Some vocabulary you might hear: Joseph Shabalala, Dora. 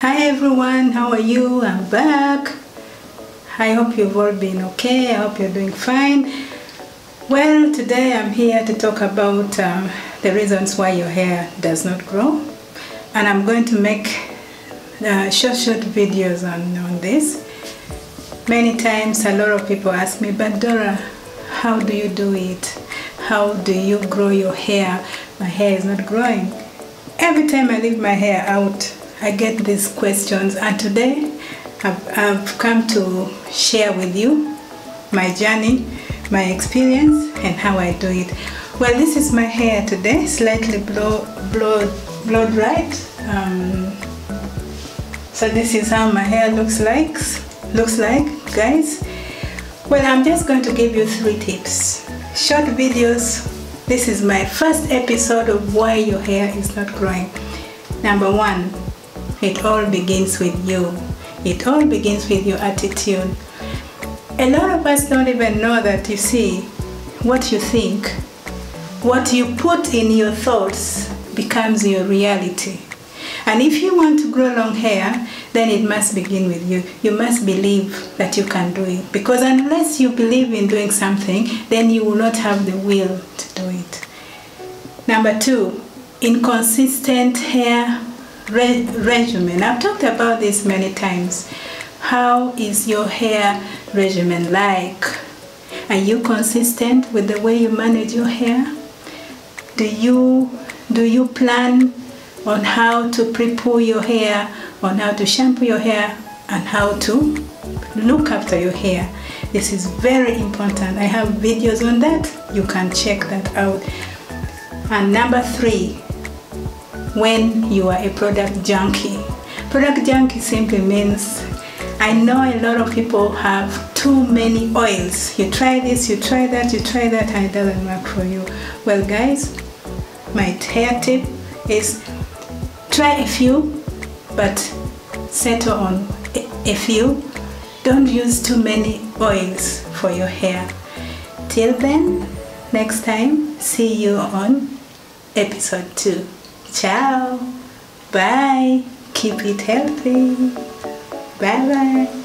Hi everyone, how are you? I'm back. I hope you've all been okay. I hope you're doing fine. Well, today I'm here to talk about the reasons why your hair does not grow, and I'm going to make short videos on this. Many times a lot of people ask me, but Dora, how do you do it? How do you grow your hair? My hair is not growing. Every time I leave my hair out, I get these questions, and today I've come to share with you my journey, my experience, and how I do it. Well, this is my hair today, slightly blow dried. So this is how my hair looks like, guys. Well, I'm just going to give you 3 tips. Short videos. This is my first episode of why your hair is not growing. Number 1, it all begins with you. It all begins with your attitude. A lot of us don't even know that, you see, what you think, what you put in your thoughts becomes your reality. And if you want to grow long hair, then it must begin with you. You must believe that you can do it. Because unless you believe in doing something, then you will not have the will to do it. Number 2, inconsistent hair regimen. I've talked about this many times. How is your hair regimen like? Are you consistent with the way you manage your hair? Do you plan on how to pre-pull your hair, on how to shampoo your hair, and how to look after your hair? This is very important. I have videos on that. You can check that out. And number 3, when you are a product junkie. Product junkie simply means, I know a lot of people have too many oils. You try this, you try that, and it doesn't work for you. Well, guys, my hair tip is try a few, but settle on a few. Don't use too many oils for your hair. Till then, next time, see you on episode 2. Ciao, bye, keep it healthy, bye bye.